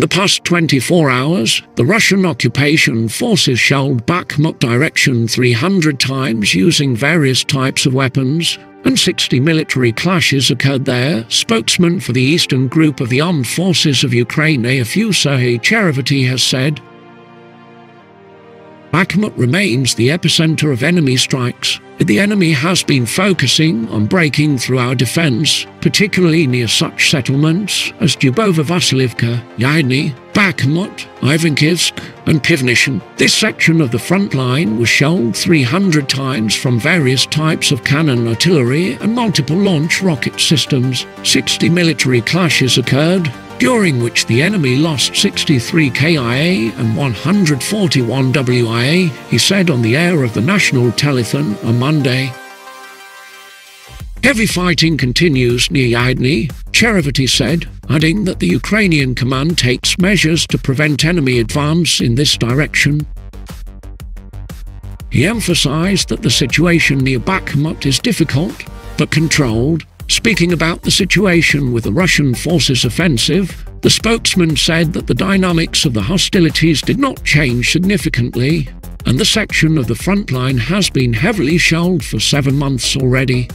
In the past 24 hours, the Russian occupation forces shelled Bakhmut direction 300 times using various types of weapons, and 60 military clashes occurred there. Spokesman for the Eastern Group of the Armed Forces of Ukraine AFU Serhiy Cherevaty has said, "Bakhmut remains the epicenter of enemy strikes. The enemy has been focusing on breaking through our defense, particularly near such settlements as Dubovo-Vasylivka, Yahidne, Bakhmut, Ivankivsk, and Pivnichne. This section of the front line was shelled 300 times from various types of cannon artillery and multiple launch rocket systems. 60 military clashes occurred, during which the enemy lost 63 KIA and 141 WIA, he said on the air of the National Telethon on Monday. Heavy fighting continues near Yahidne, Cherevaty said, adding that the Ukrainian command takes measures to prevent enemy advance in this direction. He emphasized that the situation near Bakhmut is difficult, but controlled. Speaking about the situation with the Russian forces offensive, the spokesman said that the dynamics of the hostilities did not change significantly, and the section of the front line has been heavily shelled for 7 months already.